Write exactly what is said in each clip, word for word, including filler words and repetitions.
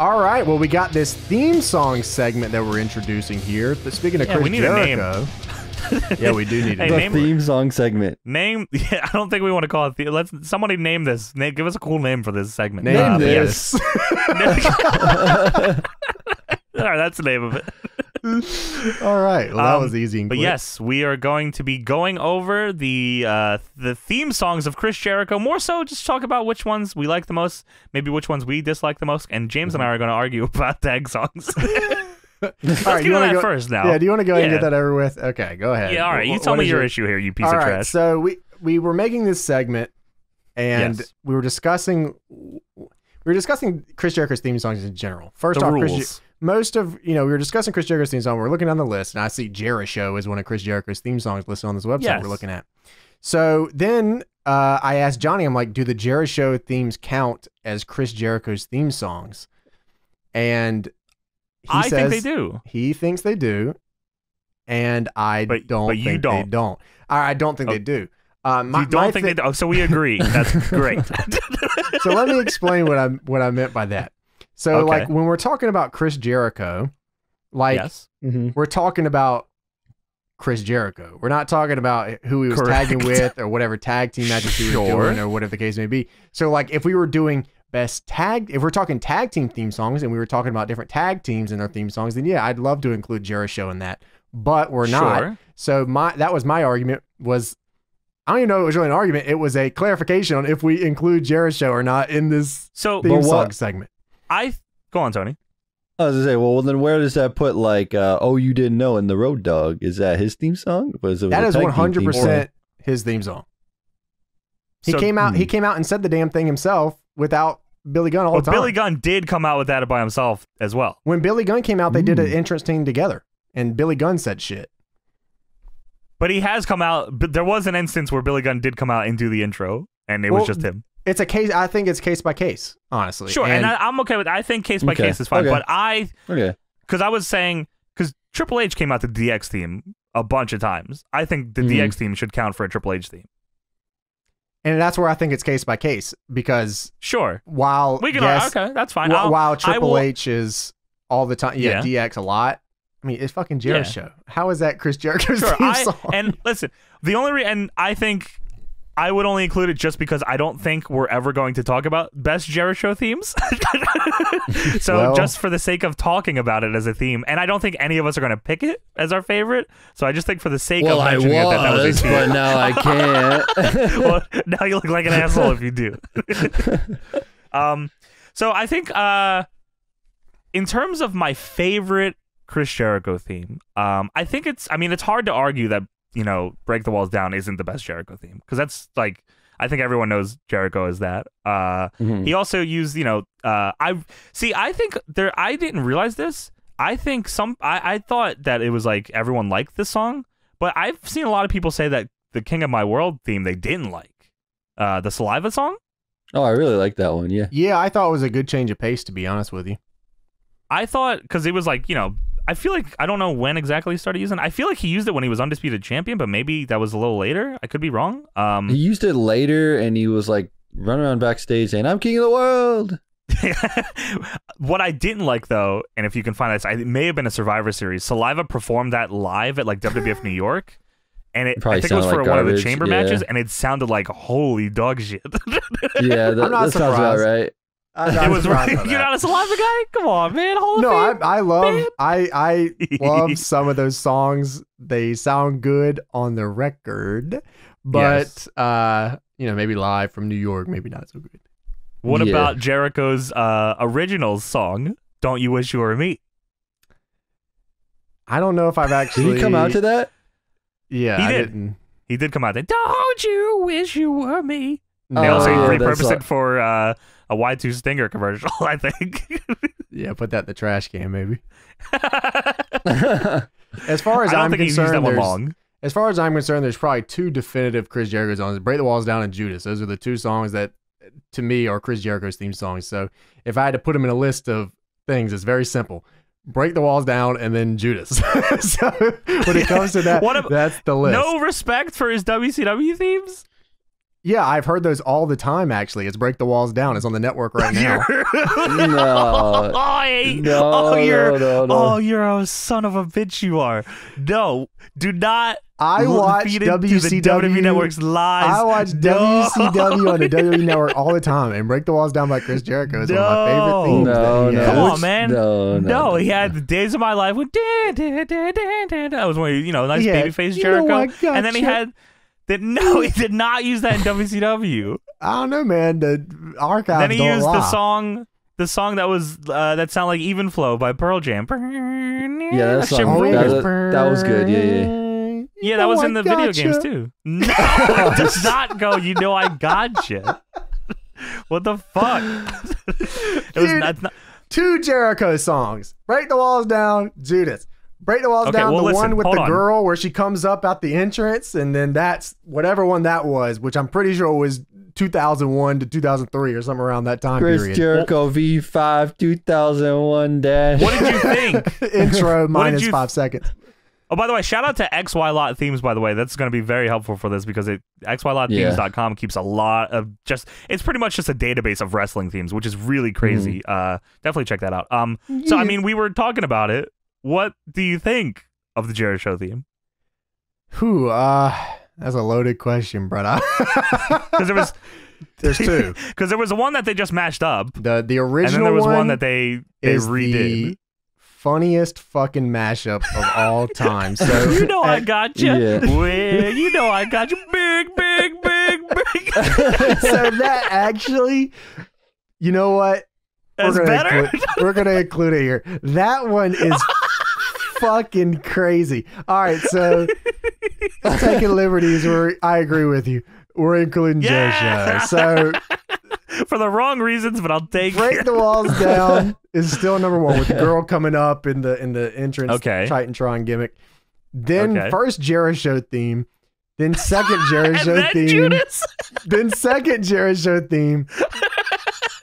All right, well, we got this theme song segment that we're introducing here. But speaking of yeah, Chris we need Jericho, a name. yeah, we do need a hey, name. Theme song segment. Name. Yeah, I don't think we want to call it. The, let's somebody name this. Name, give us a cool name for this segment. Name uh, this. Yeah. All right, that's the name of it. All right, well, that um, was easy. And but quick. Yes, we are going to be going over the uh, the theme songs of Chris Jericho. More so, just talk about which ones we like the most, maybe which ones we dislike the most, and James and I are going to argue about tag songs. Let's all right, do that go, first now. Yeah, do you want to go yeah. ahead and get that over with? Okay, go ahead. Yeah, all right. You what, tell what me your it? issue here, you piece all of right, trash. So we we were making this segment, and yes. we were discussing we were discussing Chris Jericho's theme songs in general. First the off, rules. Chris. Most of, you know, we were discussing Chris Jericho's theme song. We we're looking down the list, and I see Jericho is one of Chris Jericho's theme songs listed on this website yes. we're looking at. So then uh, I asked Johnny, I'm like, do the Jericho themes count as Chris Jericho's theme songs? And he I says, think they do. He thinks they do, and I but, don't but think you don't. they don't. I, I don't think oh. they do. Uh, my, you don't my think thi they do. Oh, so we agree. That's great. So let me explain what I, what I meant by that. So, okay. like, when we're talking about Chris Jericho, like, yes. mm-hmm. we're talking about Chris Jericho. We're not talking about who he was Correct. tagging with or whatever tag team matches he sure. was doing or whatever the case may be. So, like, if we were doing best tag, if we're talking tag team theme songs and we were talking about different tag teams in their theme songs, then, yeah, I'd love to include Jericho in that. But we're not. Sure. So, my that was my argument was, I don't even know it was really an argument. It was a clarification on if we include Jericho or not in this so, theme song segment. I go on, Tony. I was gonna say, well, then where does that put like, uh, oh, you didn't know, and the Road Dogg? Is that his theme song? Was it that is one hundred percent his theme song? He so, came out. Hmm. He came out and said the damn thing himself without Billy Gunn all well, the time. Billy Gunn did come out with that by himself as well. When Billy Gunn came out, they mm. did an entrance team together, and Billy Gunn said shit. But he has come out. But there was an instance where Billy Gunn did come out and do the intro, and it well, was just him. It's a case. I think it's case by case, honestly. Sure, and, and I, I'm okay with. I think case by okay, case is fine. Okay. But I, okay, because I was saying, because Triple H came out the D X theme a bunch of times. I think the mm. D X theme should count for a Triple H theme. And that's where I think it's case by case because sure, while we can, yes, okay, that's fine. While, while Triple will, H is all the time, yeah, yeah, D X a lot. I mean, it's fucking Jericho. Yeah. How is that Chris Jericho's sure, theme I, song? And listen, the only re and I think. I would only include it just because I don't think we're ever going to talk about best Jericho themes. So well, just for the sake of talking about it as a theme, and I don't think any of us are going to pick it as our favorite. So I just think for the sake well, of mentioning I was, it, that, that was a theme. But now I can't. Well, now you look like an asshole if you do. um, so I think uh, in terms of my favorite Chris Jericho theme, um, I think it's. I mean, it's hard to argue that. You know, Break the Walls Down isn't the best Jericho theme because that's like I think everyone knows Jericho is that. Uh, mm-hmm. He also used, you know, uh, I see. I think there. I didn't realize this. I think some. I, I thought that it was like everyone liked this song, but I've seen a lot of people say that the King of My World theme they didn't like. Uh, the Saliva song. Oh, I really like that one. Yeah. Yeah, I thought it was a good change of pace. To be honest with you, I thought because it was like you know. I feel like, I don't know when exactly he started using it. I feel like he used it when he was Undisputed Champion, but maybe that was a little later. I could be wrong. Um, he used it later, and he was like running around backstage saying, I'm king of the world. What I didn't like, though, and if you can find this, it may have been a Survivor Series. Saliva performed that live at like W W F New York, and it, it I think it was for like one garbage. of the chamber yeah. matches, and it sounded like holy dog shit. Yeah, that, I'm not that sounds about right. It was right. You're not a Saliva guy? Come on, man. Hold no, I, I love man. I I love some of those songs. They sound good on the record, but yes. uh, you know, maybe live from New York, maybe not so good. What yeah. about Jericho's uh, original song, "Don't You Wish You Were Me"? I don't know if I've actually. Did he come out to that? Yeah, he I did. Didn't. He did come out to. Don't you wish you were me? They oh, also yeah, repurposed it for uh, a Y two Stinger commercial, I think. Yeah, put that in the trash can, maybe. As far as I don't I'm think concerned, that one long. As far as I'm concerned, there's probably two definitive Chris Jericho songs: "Break the Walls Down" and "Judas." Those are the two songs that, to me, are Chris Jericho's theme songs. So, if I had to put them in a list of things, it's very simple: "Break the Walls Down" and then "Judas." So, when it comes to that, what a, that's the list. No respect for his W C W themes. Yeah, I've heard those all the time, actually. It's Break the Walls Down. It's on the network right now. no. Oh, no, oh, you're, no, no, no. Oh, you're a son of a bitch you are. No, do not. I watch W C W, W W E Network's lies. I watch no. W C W on the W W E Network all the time, and Break the Walls Down by Chris Jericho is no. one of my favorite themes. No, no. Come on, man. No, no, no, no, he had the days of my life with da, da, da, da, da. That was when he, you know, nice yeah, baby face Jericho. Know, gotcha. And then he had... No, he did not use that in W C W. I don't know, man. The archives. Then he don't used lie. the song, the song that was uh, that sounded like "Evenflow" by Pearl Jam. Yeah, that song. Oh, that, was, that was good. Yeah, yeah. Yeah, that was in the video games too. No, it does not go. You know, I gotcha. What the fuck? It was Dude, not, not... two Jericho songs. Break the Walls Down, Judas. Break the Walls okay, Down, well, the listen, one with the on. girl where she comes up at the entrance, and then that's whatever one that was, which I'm pretty sure was two thousand one to two thousand three or something around that time Chris period. Chris Jericho well, V five two thousand one dash. What did you think? Intro minus five seconds. Oh, by the way, shout out to XyloThemes, by the way. That's going to be very helpful for this because it xylotthemes dot com yeah. keeps a lot of just... It's pretty much just a database of wrestling themes, which is really crazy. Mm. Uh, definitely check that out. Um, yeah. So, I mean, we were talking about it. What do you think of the Jericho theme? Who? Uh, that's a loaded question, brother. Because there was, there's two. Because there was the one that they just mashed up. The the original one. And then there was one, one that they they redid. The funniest fucking mashup of all time. So you know I got you. Yeah. Well, you know I got you. Big, big, big, big. So that actually, you know what? That's we're gonna better. Include, we're gonna include it here. That one is fucking crazy. All right, so taking liberties. We're, I agree with you. We're including yeah! Jericho. So for the wrong reasons, but I'll take Break it. the Walls Down is still number one with the girl coming up in the in the entrance. Okay, Titantron gimmick. Then okay. first Jericho theme. Then second Jericho then theme. Judas. Then second Jericho theme.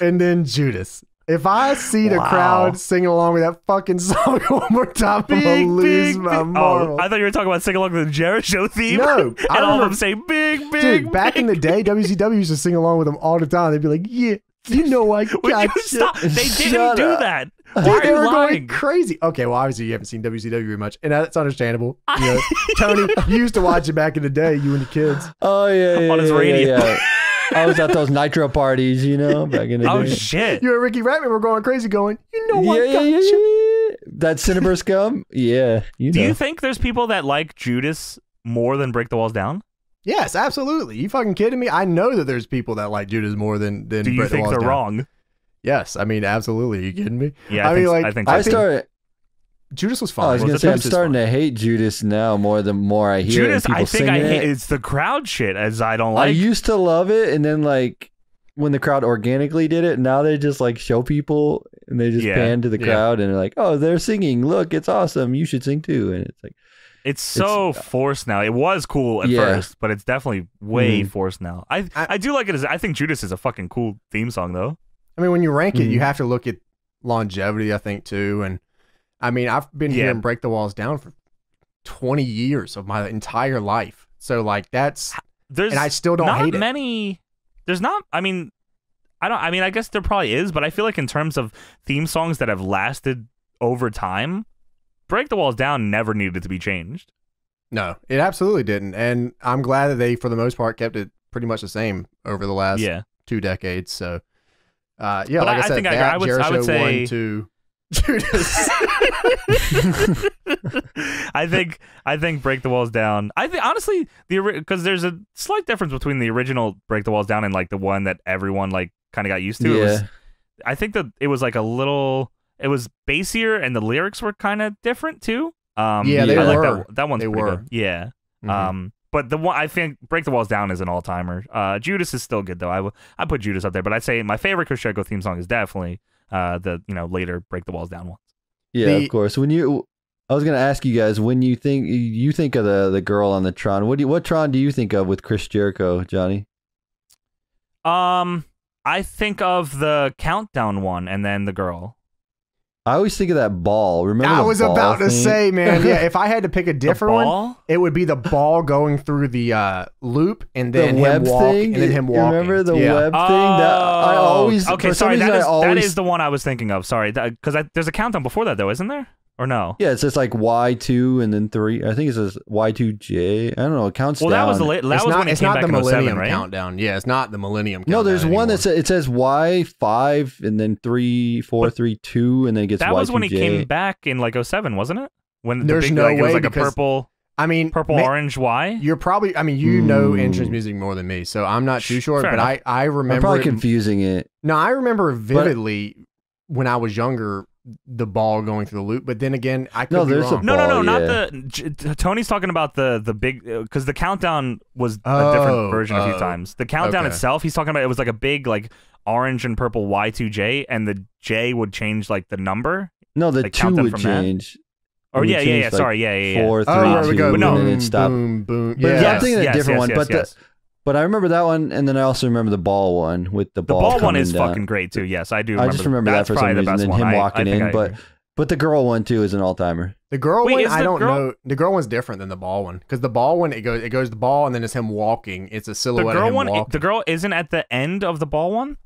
And then Judas. If I see the wow. crowd singing along with that fucking song one more time, big, I'm gonna lose big, my marble. Oh, I thought you were talking about singing along with the Jericho theme. No, I don't remember them saying big, big. Dude, big. Back in the day, W C W used to sing along with them all the time. They'd be like, "Yeah, you know I got you." Stop. They didn't do that. Dude, Why they were lying? going crazy. Okay, well, obviously you haven't seen W C W very much, and that's understandable. You know, Tony, you used to watch it back in the day, you and the kids. Oh yeah, yeah on his yeah, radio. Yeah, yeah. I was at those Nitro parties, you know, back in the oh, day. Oh, shit. You and Ricky Ratman were going crazy going, you know what, yeah, yeah, yeah. That Cinnabar scum? Yeah. You Do know. you think there's people that like Judas more than Break the Walls Down? Yes, absolutely. You fucking kidding me? I know that there's people that like Judas more than, than Do you Break think the Walls they're down. wrong? Yes. I mean, absolutely. Are you kidding me? Yeah, I, I think, mean, like, I think so. I started... Judas was fine. Oh, I was gonna was say, I'm starting to hate Judas now more the more I hear Judas, it. Judas, I think I hate it. It's the crowd shit as I don't like. I used to love it, and then like when the crowd organically did it, now they just like show people and they just yeah. pan to the crowd yeah. and they're like, oh, they're singing. Look, it's awesome. You should sing too. And it's like, it's so it's, forced now. It was cool at yeah. first, but it's definitely way mm. forced now. I, I I do like it as I think Judas is a fucking cool theme song though. I mean, when you rank mm. it, you have to look at longevity, I think too, and. I mean, I've been yeah. hearing Break the Walls Down for twenty years of my entire life. So, like, that's... There's and I still don't not hate many, it. There's not... I mean, I don't... I mean, I guess there probably is, but I feel like in terms of theme songs that have lasted over time, Break the Walls Down never needed to be changed. No, it absolutely didn't. And I'm glad that they, for the most part, kept it pretty much the same over the last yeah. two decades. So, uh, yeah, but like I, I said, think that, I, I, would, Jericho I would say... One, two, Judas. I think I think Break the Walls Down. I think honestly, the because there's a slight difference between the original Break the Walls Down and like the one that everyone like kind of got used to. Yeah. It was, I think that it was like a little. It was bassier, and the lyrics were kind of different too. Um, yeah, they I were. Like that, that one's they pretty were. Good. Yeah. Mm-hmm. Um, but the one I think Break the Walls Down is an all timer. Uh, Judas is still good though. I will I put Judas up there, but I'd say my favorite Chris Jericho theme song is definitely. Uh, the you know later Break the Walls Down ones. Yeah, the, of course. When you, I was gonna ask you guys when you think you think of the the girl on the Tron. What do you, what Tron do you think of with Chris Jericho, Johnny? Um, I think of the countdown one, and then the girl. I always think of that ball. Remember? I was about to say, man. Yeah, if I had to pick a different one, it would be the ball going through the uh, loop and then the web him walk, thing. And then him walking. Remember the yeah. web oh. thing? That I always. Okay, sorry. That is, always, that is the one I was thinking of. Sorry, because there's a countdown before that, though, isn't there? Or no? Yeah, it's just like Y two and then three. I think it says Y two J. I don't know. It counts well, down. Well, that was the. That it's was not, when it it's came not back the in millennium oh seven, right? countdown. Yeah, it's not the millennium. No, countdown there's anymore. One that says it says Y five and then three four but three two and then it gets. That Y two was when J. He came back in like oh seven, wasn't it? When there's the big, no like, way it was like because, a purple. I mean, purple may, orange Y. You're probably. I mean, you mm. know entrance music more than me, so I'm not too sure. Fair but enough. I I remember I'm probably it, confusing it. No, I remember vividly but, when I was younger. The ball going through the loop, but then again, I could no, be wrong. A ball, no, no, no, not yeah. the. Tony's talking about the the big because the countdown was oh, a different version oh, a few times. The countdown okay. itself, he's talking about it was like a big like orange and purple Y two J, and the J would change like the number. No, the like, two would from change. That. Or yeah, yeah, yeah. Like sorry, yeah, yeah. yeah. Four, three, oh, two, we go. Boom, no, boom, boom, boom. But yes, yeah, I'm thinking yes, a different yes, one, yes, but yes. the. But I remember that one, and then I also remember the ball one with the ball. The ball one is down. Fucking great too. Yes, I do. Remember I just remember that, that for some reason, and him I, walking I in. I but agree. But the girl one too is an all timer. The girl Wait, one, I don't girl... know. The girl one's different than the ball one because the ball one it goes it goes the ball and then it's him walking. It's a silhouette. The girl of him one. Walking. The girl isn't at the end of the ball one.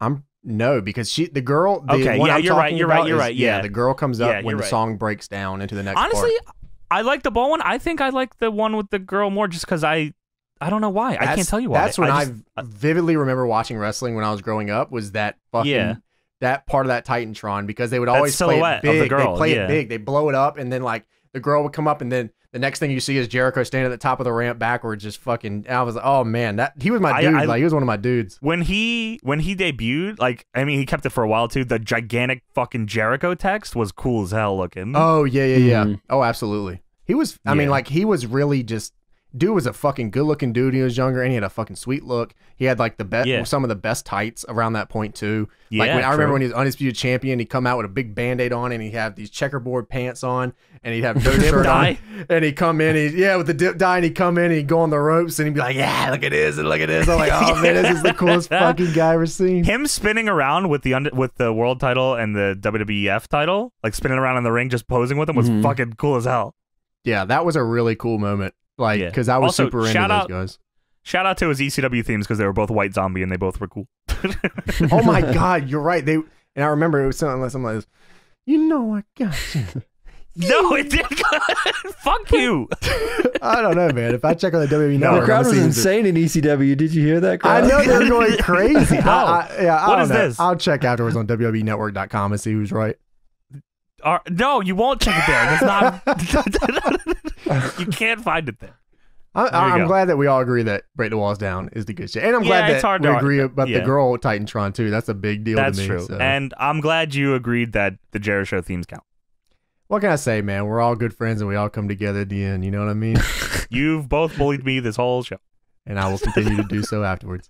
I'm no because she the girl. The okay, one yeah, I'm you're right. You're right. You're is, right. Yeah. yeah, the girl comes up yeah, when the right. song breaks down into the next. Honestly, part. I like the ball one. I think I like the one with the girl more just because I. I don't know why. That's, I can't tell you why. That's when I, just, I vividly remember watching wrestling when I was growing up was that fucking yeah. that part of that Titantron because they would always play it big. The girl. They play yeah. it big. They blow it up and then like the girl would come up and then the next thing you see is Jericho standing at the top of the ramp backwards just fucking I was like, oh man, that he was my dude. I, I, like he was one of my dudes. When he when he debuted, like I mean he kept it for a while too, the gigantic fucking Jericho text was cool as hell looking. Oh yeah, yeah, yeah. Mm. Oh absolutely. He was I yeah. mean like he was really just dude was a fucking good-looking dude. He was younger, and he had a fucking sweet look. He had like the best, yeah. some of the best tights around that point too. Yeah, like when, I remember when he was undisputed champion, he'd come out with a big Band-Aid on, and he'd have these checkerboard pants on, and he'd have no shirt dye. on, and he'd come in, he'd, yeah, with the dip dye, and he'd come in, and he'd go on the ropes, and he'd be like, yeah, look at this, and look at this. I'm like, oh man, this is the coolest fucking guy I've ever seen. Him spinning around with the under, with the world title and the W W F title, like spinning around in the ring, just posing with him, was mm. fucking cool as hell. Yeah, that was a really cool moment. Like, because yeah. I was also, super into those out, guys. Shout out to his E C W themes because they were both White Zombie and they both were cool. Oh my God, you're right. They and I remember it was something like, something like this. You know I got you. No, it didn't. Fuck you. I don't know, man. If I check on the W W E Network, the crowd was insane in E C W. Did you hear that crowd? I know they were going crazy. No. I, I, yeah, I what is know. This? I'll check afterwards on W W E network dot com and see who's right. Are, no, you won't check it there. That's not. You can't find it there. I, there I'm go. glad that we all agree that Break the Walls Down is the good shit, and I'm yeah, glad that we to, agree about yeah. the girl Titantron too. That's a big deal. That's to me, true. So. And I'm glad you agreed that the Jericho themes count. What can I say, man? We're all good friends, and we all come together at the end. You know what I mean? You've both bullied me this whole show, and I will continue to do so afterwards.